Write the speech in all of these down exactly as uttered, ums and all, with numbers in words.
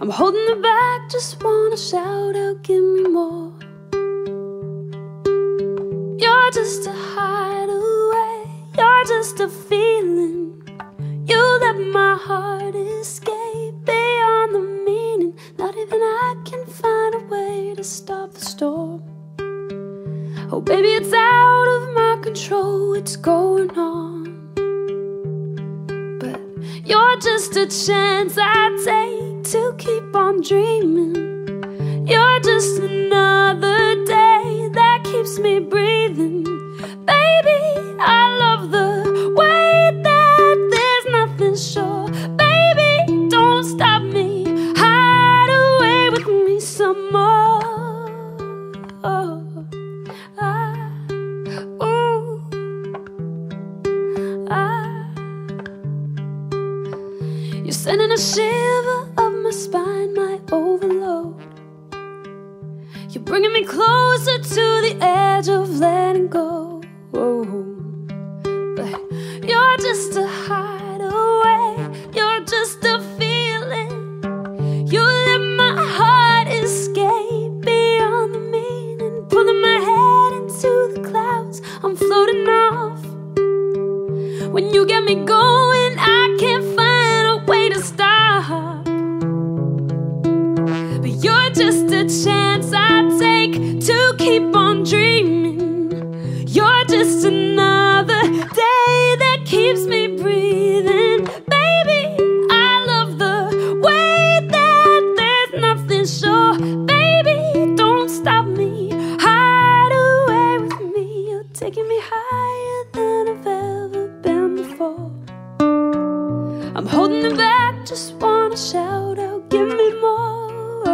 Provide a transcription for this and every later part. I'm holding it back, just wanna shout out, give me more. You're just a hideaway, you're just a feeling. You let my heart escape beyond the meaning. Not even I can find a way to stop the storm. Oh baby, it's out of my control, it's going on. But you're just a chance I take to keep on dreaming. You're just another day that keeps me breathing. Baby, I love the way that there's nothing sure. Baby, don't stop me, hide away with me some more. Oh. You're sending a shiver up my spine, my overload. You're bringing me closer to the edge of letting go. But you're just a hideaway, you're just a feeling. You let my heart escape beyond the meaning. Pulling my head into the clouds, I'm floating off. When you get me going, I can't find stop. But you're just a chance I take to keep on dreaming. You're just another day that keeps me breathing. Baby, I love the way that there's nothing sure. Baby, don't stop me, hide away with me. You're taking me higher than I've ever been before. I'm holding it back, just wanna shout out, give me more.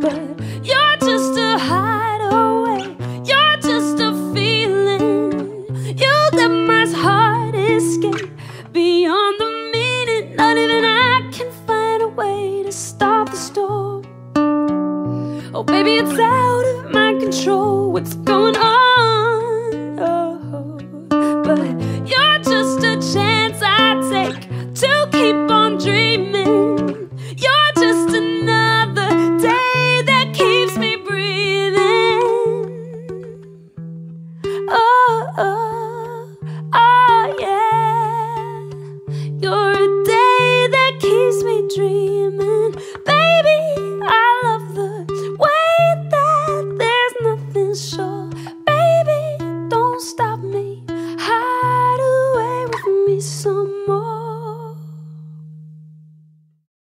But you're just a hideaway, you're just a feeling. You let my heart escape beyond the meaning. Not even I can find a way to stop the storm. Oh baby, it's out of my control, what's going on? Oh, but you're just a chance I take to keep on dreaming. You're just another day that keeps me breathing. Oh, oh, oh yeah. You're a day that keeps me dreaming. Baby, I love the way that there's nothing sure. Baby, don't stop me, hide away with me some more.